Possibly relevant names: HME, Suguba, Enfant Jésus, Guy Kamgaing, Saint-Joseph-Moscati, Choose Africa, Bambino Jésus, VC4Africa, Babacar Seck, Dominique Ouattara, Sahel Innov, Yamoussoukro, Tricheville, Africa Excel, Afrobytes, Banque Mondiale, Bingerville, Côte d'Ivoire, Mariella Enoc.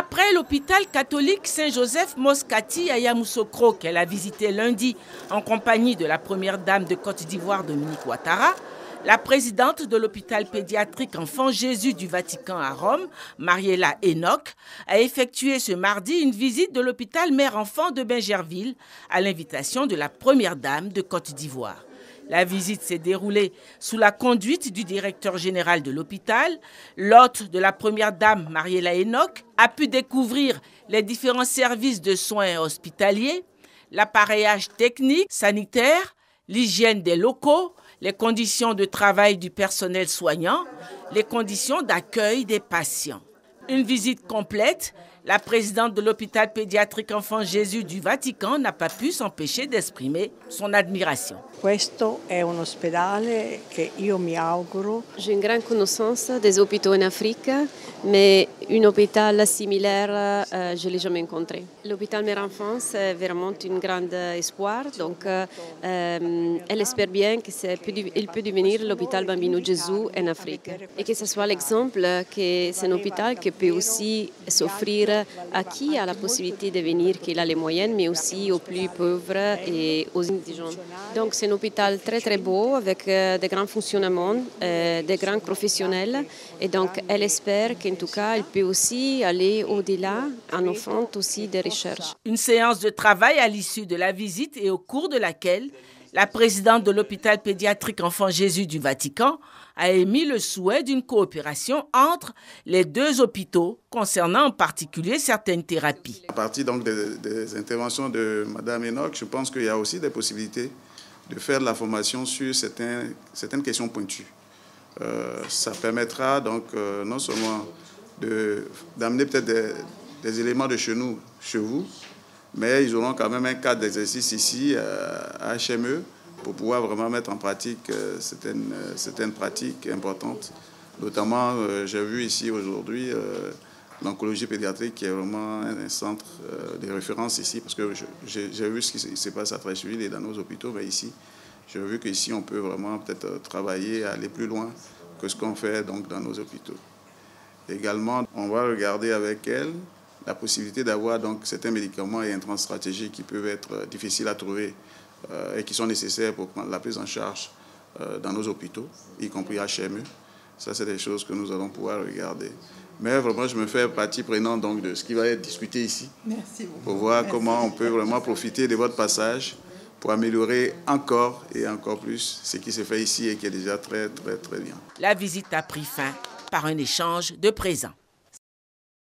Après l'hôpital catholique Saint-Joseph-Moscati à Yamoussoukro qu'elle a visité lundi en compagnie de la première dame de Côte d'Ivoire Dominique Ouattara, la présidente de l'hôpital pédiatrique Enfant Jésus du Vatican à Rome, Mariella Enoc, a effectué ce mardi une visite de l'hôpital mère-enfant de Bingerville à l'invitation de la première dame de Côte d'Ivoire. La visite s'est déroulée sous la conduite du directeur général de l'hôpital. L'hôte de la première dame, Mariella Enoc, a pu découvrir les différents services de soins hospitaliers, l'appareillage technique, sanitaire, l'hygiène des locaux, les conditions de travail du personnel soignant, les conditions d'accueil des patients. Une visite complète, la présidente de l'hôpital pédiatrique Enfant Jésus du Vatican n'a pas pu s'empêcher d'exprimer son admiration. J'ai une grande connaissance des hôpitaux en Afrique, mais un hôpital similaire, je ne l'ai jamais encontré. L'hôpital Mère-Enfant, c'est vraiment un grand espoir, donc elle espère bien qu'il peut devenir l'hôpital Bambino Jésus en Afrique. Et que ce soit l'exemple que c'est un hôpital qui peut aussi s'offrir à qui a la possibilité de venir, qui a les moyens, mais aussi aux plus pauvres et aux indigents. Donc c'est un hôpital très très beau, avec de grands fonctionnements, de grands professionnels, et donc elle espère qu'en tout cas, elle peut aussi aller au-delà, en offrant aussi des recherches. Une séance de travail à l'issue de la visite et au cours de laquelle la présidente de l'hôpital pédiatrique Enfant Jésus du Vatican a émis le souhait d'une coopération entre les deux hôpitaux, concernant en particulier certaines thérapies. À partir donc des interventions de Mme Enoc, je pense qu'il y a aussi des possibilités de faire de la formation sur certaines questions pointues. Ça permettra donc non seulement d'amener peut-être des éléments de chez nous, chez vous, mais ils auront quand même un cadre d'exercice ici à HME pour pouvoir vraiment mettre en pratique certaines pratiques importantes. Notamment, j'ai vu ici aujourd'hui l'oncologie pédiatrique qui est vraiment un centre de référence ici, parce que j'ai vu ce qui se passe à Tricheville et dans nos hôpitaux, mais ici, j'ai vu qu'ici on peut vraiment peut-être travailler, aller plus loin que ce qu'on fait donc dans nos hôpitaux. Également, on va regarder avec elle la possibilité d'avoir donc certains médicaments et intrants stratégiques qui peuvent être difficiles à trouver et qui sont nécessaires pour prendre la prise en charge dans nos hôpitaux, y compris HME. Ça, c'est des choses que nous allons pouvoir regarder. Mais vraiment, je me fais partie prenante donc de ce qui va être discuté ici. Merci beaucoup. Pour voir comment on peut vraiment profiter de votre passage pour améliorer encore et encore plus ce qui se fait ici et qui est déjà très, très, très bien. La visite a pris fin par un échange de présents.